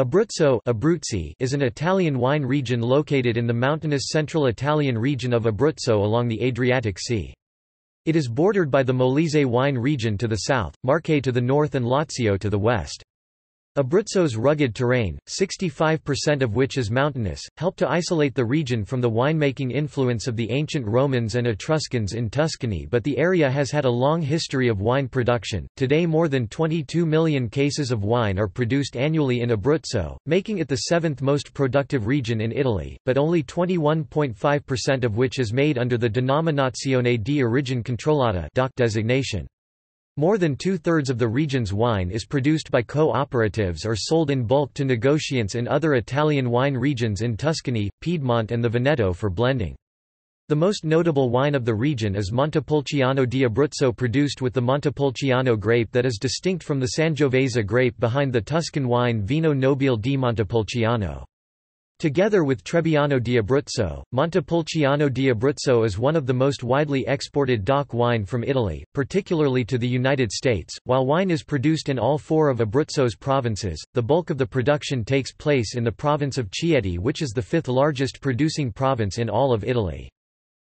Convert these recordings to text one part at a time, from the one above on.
Abruzzo is an Italian wine region located in the mountainous central Italian region of Abruzzo along the Adriatic Sea. It is bordered by the Molise wine region to the south, Marche to the north and Lazio to the west. Abruzzo's rugged terrain, 65% of which is mountainous, helped to isolate the region from the winemaking influence of the ancient Romans and Etruscans in Tuscany, but the area has had a long history of wine production. Today more than 22 million cases of wine are produced annually in Abruzzo, making it the seventh most productive region in Italy, but only 21.5% of which is made under the Denominazione di Origine Controllata designation. More than two-thirds of the region's wine is produced by cooperatives or sold in bulk to negociants in other Italian wine regions in Tuscany, Piedmont and the Veneto for blending. The most notable wine of the region is Montepulciano di Abruzzo, produced with the Montepulciano grape that is distinct from the Sangiovese grape behind the Tuscan wine Vino Nobile di Montepulciano. Together with Trebbiano di Abruzzo, Montepulciano di Abruzzo is one of the most widely exported DOC wine from Italy, particularly to the United States. While wine is produced in all four of Abruzzo's provinces, the bulk of the production takes place in the province of Chieti, which is the fifth largest producing province in all of Italy.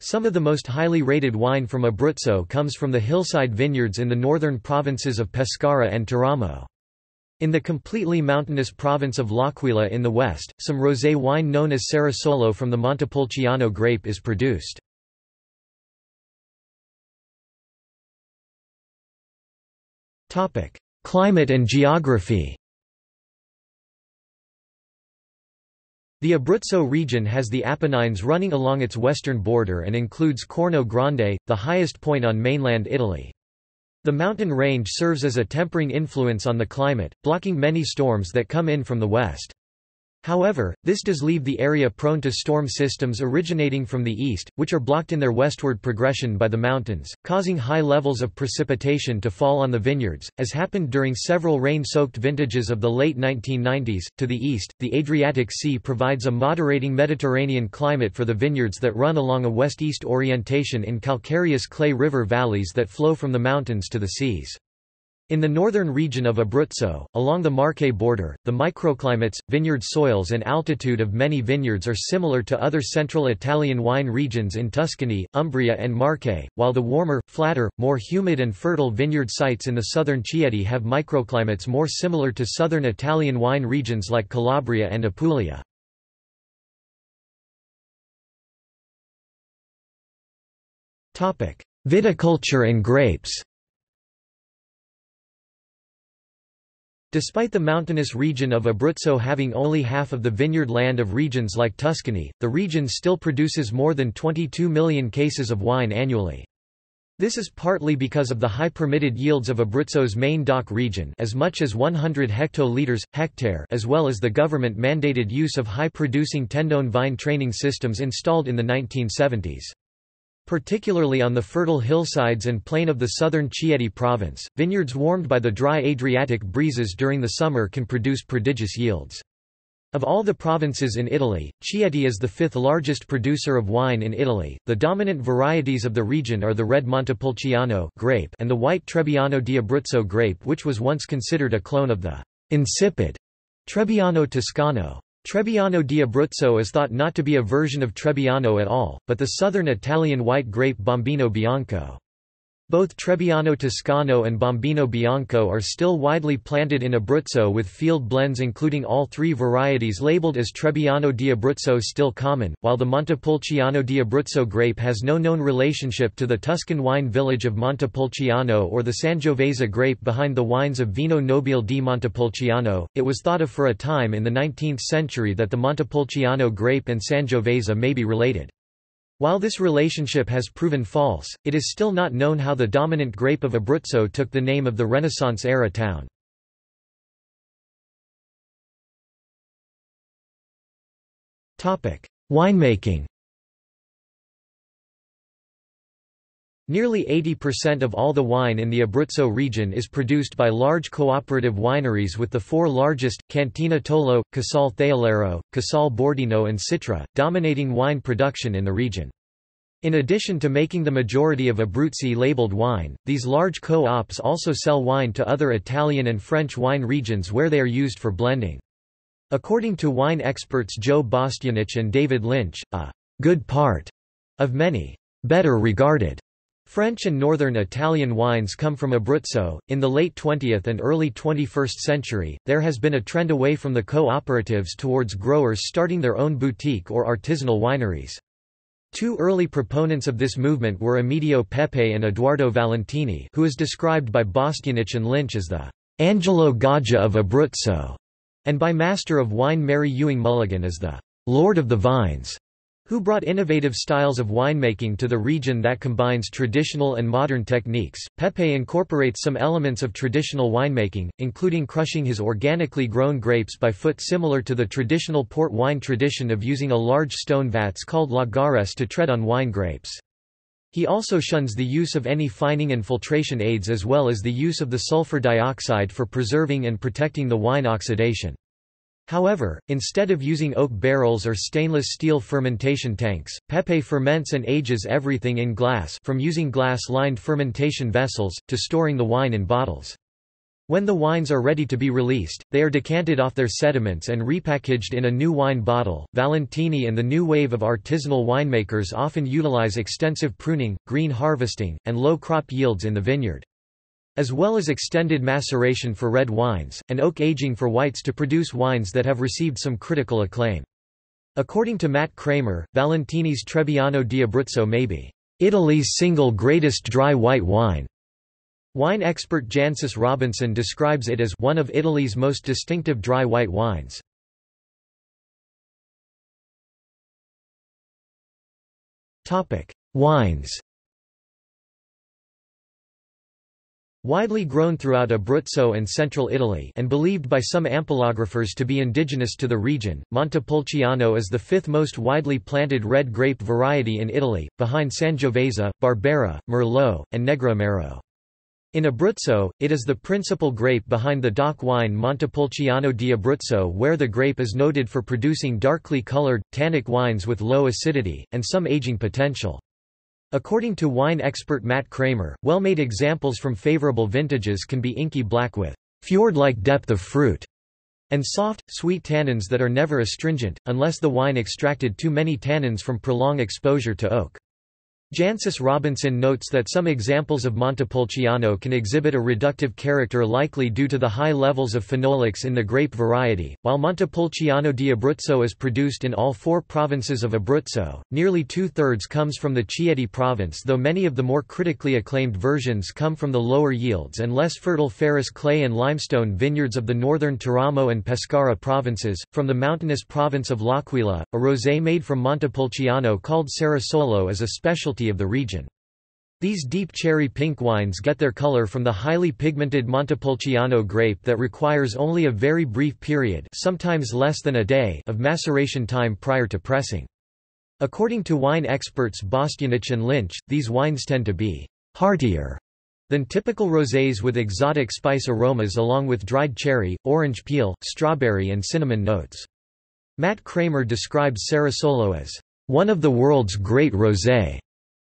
Some of the most highly rated wine from Abruzzo comes from the hillside vineyards in the northern provinces of Pescara and Teramo. In the completely mountainous province of L'Aquila in the west, some rosé wine known as Cerasuolo from the Montepulciano grape is produced. Climate and geography. The Abruzzo region has the Apennines running along its western border and includes Corno Grande, the highest point on mainland Italy. The mountain range serves as a tempering influence on the climate, blocking many storms that come in from the west. However, this does leave the area prone to storm systems originating from the east, which are blocked in their westward progression by the mountains, causing high levels of precipitation to fall on the vineyards, as happened during several rain-soaked vintages of the late 1990s. To the east, the Adriatic Sea provides a moderating Mediterranean climate for the vineyards that run along a west-east orientation in calcareous clay river valleys that flow from the mountains to the seas. In the northern region of Abruzzo, along the Marche border, the microclimates, vineyard soils and altitude of many vineyards are similar to other central Italian wine regions in Tuscany, Umbria and Marche, while the warmer, flatter, more humid and fertile vineyard sites in the southern Chieti have microclimates more similar to southern Italian wine regions like Calabria and Apulia. Viticulture and grapes. Despite the mountainous region of Abruzzo having only half of the vineyard land of regions like Tuscany, the region still produces more than 22 million cases of wine annually. This is partly because of the high permitted yields of Abruzzo's main DOC region, as much as 100 hectoliters/hectare, as well as the government-mandated use of high-producing Tendone vine training systems installed in the 1970s. Particularly on the fertile hillsides and plain of the southern Chieti province, vineyards warmed by the dry Adriatic breezes during the summer can produce prodigious yields. Of all the provinces in Italy, Chieti is the fifth largest producer of wine in Italy. The dominant varieties of the region are the red Montepulciano grape and the white Trebbiano di Abruzzo grape, which was once considered a clone of the insipid Trebbiano Toscano. Trebbiano di Abruzzo is thought not to be a version of Trebbiano at all, but the southern Italian white grape Bombino Bianco. Both Trebbiano Toscano and Bombino Bianco are still widely planted in Abruzzo, with field blends including all three varieties labeled as Trebbiano di Abruzzo still common, while the Montepulciano di Abruzzo grape has no known relationship to the Tuscan wine village of Montepulciano or the Sangiovese grape behind the wines of Vino Nobile di Montepulciano. It was thought of for a time in the 19th century that the Montepulciano grape and Sangiovese may be related. While this relationship has proven false, it is still not known how the dominant grape of Abruzzo took the name of the Renaissance-era town. Winemaking. Nearly 80% of all the wine in the Abruzzo region is produced by large cooperative wineries, with the four largest, Cantina Tolo, Casal Theolero, Casal Bordino and Citra, dominating wine production in the region. In addition to making the majority of Abruzzi labeled wine, these large co-ops also sell wine to other Italian and French wine regions where they are used for blending. According to wine experts Joe Bastianich and David Lynch, a good part of many better regarded French and northern Italian wines come from Abruzzo. In the late 20th and early 21st century, there has been a trend away from the cooperatives towards growers starting their own boutique or artisanal wineries. Two early proponents of this movement were Emilio Pepe and Eduardo Valentini, who is described by Bastianich and Lynch as the Angelo Gaggia of Abruzzo, and by Master of Wine Mary Ewing Mulligan as the Lord of the Vines, who brought innovative styles of winemaking to the region that combines traditional and modern techniques. Pepe incorporates some elements of traditional winemaking, including crushing his organically grown grapes by foot, similar to the traditional port wine tradition of using a large stone vats called lagares to tread on wine grapes. He also shuns the use of any fining and filtration aids, as well as the use of the sulfur dioxide for preserving and protecting the wine oxidation. However, instead of using oak barrels or stainless steel fermentation tanks, Pepe ferments and ages everything in glass, from using glass-lined fermentation vessels, to storing the wine in bottles. When the wines are ready to be released, they are decanted off their sediments and repackaged in a new wine bottle. Valentini and the new wave of artisanal winemakers often utilize extensive pruning, green harvesting, and low crop yields in the vineyard, as well as extended maceration for red wines, and oak aging for whites to produce wines that have received some critical acclaim. According to Matt Kramer, Valentini's Trebbiano di Abruzzo may be Italy's single greatest dry white wine. Wine expert Jancis Robinson describes it as one of Italy's most distinctive dry white wines. Wines. Widely grown throughout Abruzzo and central Italy and believed by some ampelographers to be indigenous to the region, Montepulciano is the fifth most widely planted red grape variety in Italy, behind Sangiovese, Barbera, Merlot, and Negramaro. In Abruzzo, it is the principal grape behind the DOC wine Montepulciano di Abruzzo, where the grape is noted for producing darkly colored, tannic wines with low acidity, and some aging potential. According to wine expert Matt Kramer, well-made examples from favorable vintages can be inky black with fjord-like depth of fruit and soft, sweet tannins that are never astringent, unless the wine extracted too many tannins from prolonged exposure to oak. Jancis Robinson notes that some examples of Montepulciano can exhibit a reductive character, likely due to the high levels of phenolics in the grape variety. While Montepulciano di Abruzzo is produced in all four provinces of Abruzzo, nearly 2/3 comes from the Chieti province, though many of the more critically acclaimed versions come from the lower yields and less fertile ferrous clay and limestone vineyards of the northern Teramo and Pescara provinces. From the mountainous province of L'Aquila, a rosé made from Montepulciano called Cerasuolo is a specialty of the region. These deep cherry pink wines get their color from the highly pigmented Montepulciano grape that requires only a very brief period, sometimes less than a day, of maceration time prior to pressing. According to wine experts Bastianich and Lynch, these wines tend to be heartier than typical rosés, with exotic spice aromas along with dried cherry, orange peel, strawberry and cinnamon notes. Matt Kramer describes Cerasuolo as one of the world's great rosé.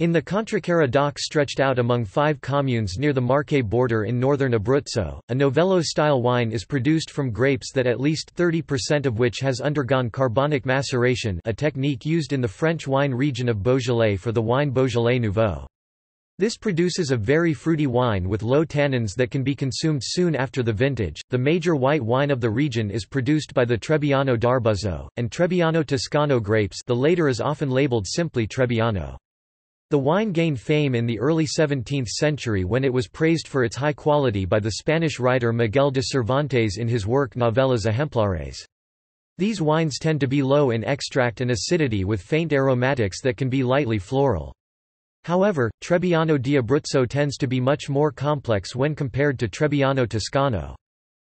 In the Controguerra dock stretched out among 5 communes near the Marche border in northern Abruzzo, a Novello-style wine is produced from grapes that at least 30% of which has undergone carbonic maceration, a technique used in the French wine region of Beaujolais for the wine Beaujolais Nouveau. This produces a very fruity wine with low tannins that can be consumed soon after the vintage. The major white wine of the region is produced by the Trebbiano d'Abruzzo and Trebbiano Toscano grapes, the latter is often labeled simply Trebbiano. The wine gained fame in the early 17th century when it was praised for its high quality by the Spanish writer Miguel de Cervantes in his work Novelas Ejemplares. These wines tend to be low in extract and acidity, with faint aromatics that can be lightly floral. However, Trebbiano di Abruzzo tends to be much more complex when compared to Trebbiano Toscano.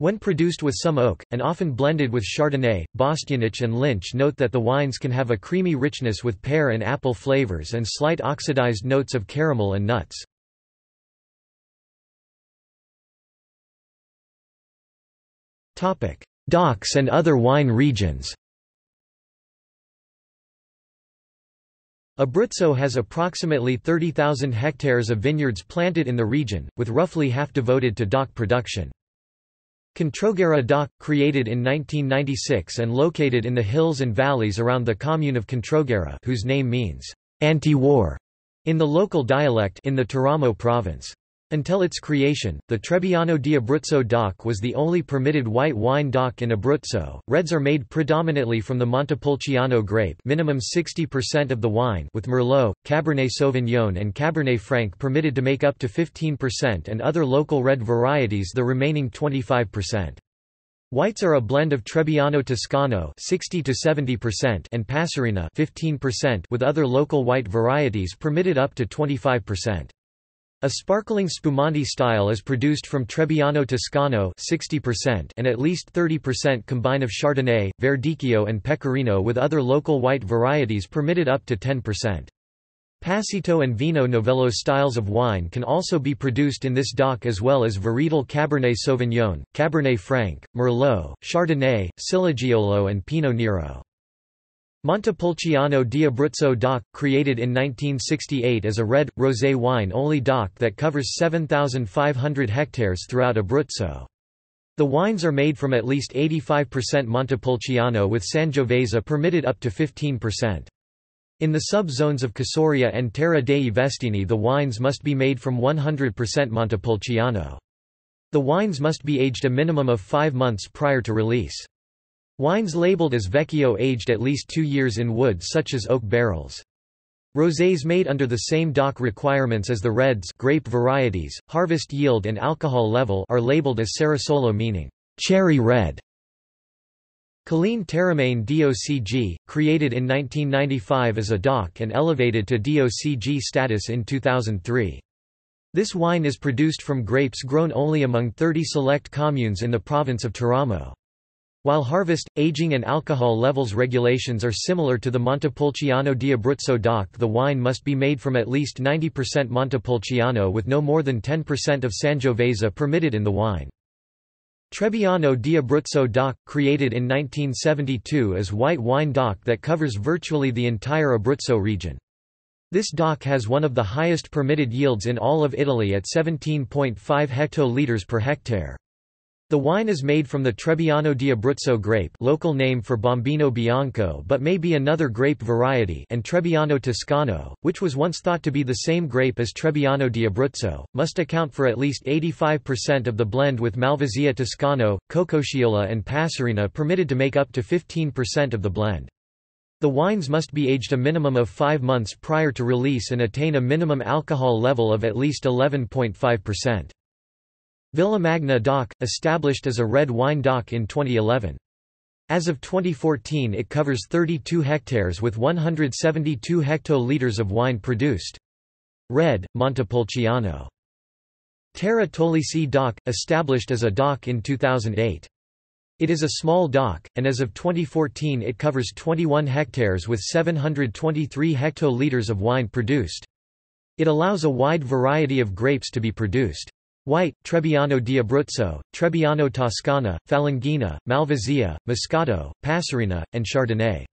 When produced with some oak, and often blended with Chardonnay, Bastianich and Lynch note that the wines can have a creamy richness with pear and apple flavors and slight oxidized notes of caramel and nuts. Docks and other wine regions. Abruzzo has approximately 30,000 hectares of vineyards planted in the region, with roughly half devoted to DOC production. Controguerra DOC, created in 1996 and located in the hills and valleys around the commune of Controguerra, whose name means anti-war in the local dialect in the Teramo province. Until its creation, the Trebbiano di Abruzzo DOC was the only permitted white wine DOC in Abruzzo. Reds are made predominantly from the Montepulciano grape, minimum 60% of the wine, with Merlot, Cabernet Sauvignon and Cabernet Franc permitted to make up to 15% and other local red varieties the remaining 25%. Whites are a blend of Trebbiano Toscano 60 to 70% and Passerina 15% with other local white varieties permitted up to 25%. A sparkling spumante style is produced from Trebbiano Toscano 60% and at least 30% combine of Chardonnay, Verdicchio and Pecorino with other local white varieties permitted up to 10%. Passito and Vino Novello styles of wine can also be produced in this DOC as well as varietal Cabernet Sauvignon, Cabernet Franc, Merlot, Chardonnay, Siligiolo and Pinot Nero. Montepulciano di Abruzzo DOC, created in 1968 as a red, rosé wine-only DOC that covers 7,500 hectares throughout Abruzzo. The wines are made from at least 85% Montepulciano with Sangiovese permitted up to 15%. In the sub-zones of Casoria and Terra dei Vestini the wines must be made from 100% Montepulciano. The wines must be aged a minimum of 5 months prior to release. Wines labeled as Vecchio aged at least 2 years in wood such as oak barrels. Rosés made under the same DOC requirements as the reds grape varieties, harvest yield and alcohol level are labeled as Cerasuolo meaning cherry red. Colline Terramane DOCG, created in 1995 as a DOC and elevated to DOCG status in 2003. This wine is produced from grapes grown only among 30 select communes in the province of Teramo. While harvest, aging and alcohol levels regulations are similar to the Montepulciano di Abruzzo DOC, the wine must be made from at least 90% Montepulciano with no more than 10% of Sangiovese permitted in the wine. Trebbiano di Abruzzo DOC, created in 1972 as white wine DOC that covers virtually the entire Abruzzo region. This DOC has one of the highest permitted yields in all of Italy at 17.5 hectoliters per hectare. The wine is made from the Trebbiano di Abruzzo grape, local name for Bombino Bianco but may be another grape variety, and Trebbiano Toscano, which was once thought to be the same grape as Trebbiano di Abruzzo, must account for at least 85% of the blend with Malvasia Toscano, Cocosciola and Passerina permitted to make up to 15% of the blend. The wines must be aged a minimum of 5 months prior to release and attain a minimum alcohol level of at least 11.5%. Villa Magna DOC, established as a red wine DOC in 2011. As of 2014 it covers 32 hectares with 172 hectoliters of wine produced. Red, Montepulciano. Terra Tolisi DOC, established as a DOC in 2008. It is a small DOC, and as of 2014 it covers 21 hectares with 723 hectoliters of wine produced. It allows a wide variety of grapes to be produced. White, Trebbiano di Abruzzo, Trebbiano Toscana, Falanghina, Malvasia, Moscato, Passerina, and Chardonnay.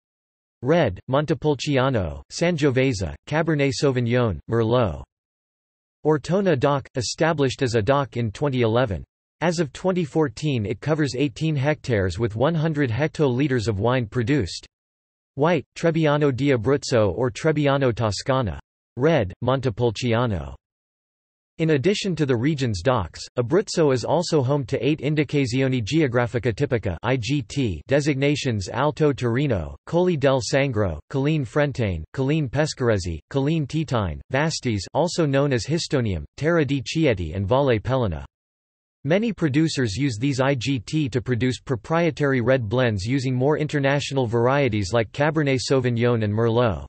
Red, Montepulciano, Sangiovese, Cabernet Sauvignon, Merlot. Ortona DOC, established as a DOC in 2011. As of 2014 it covers 18 hectares with 100 hectoliters of wine produced. White, Trebbiano di Abruzzo or Trebbiano Toscana. Red, Montepulciano. In addition to the region's DOCs, Abruzzo is also home to 8 Indicazioni Geografica Tipica (IGT) designations: Alto Torino, Colli del Sangro, Colline Frentane, Colline Pescarese, Colline Titine, Vastes, also known as Histonium, Terra di Chieti, and Valle Pelena. Many producers use these IGT to produce proprietary red blends using more international varieties like Cabernet Sauvignon and Merlot.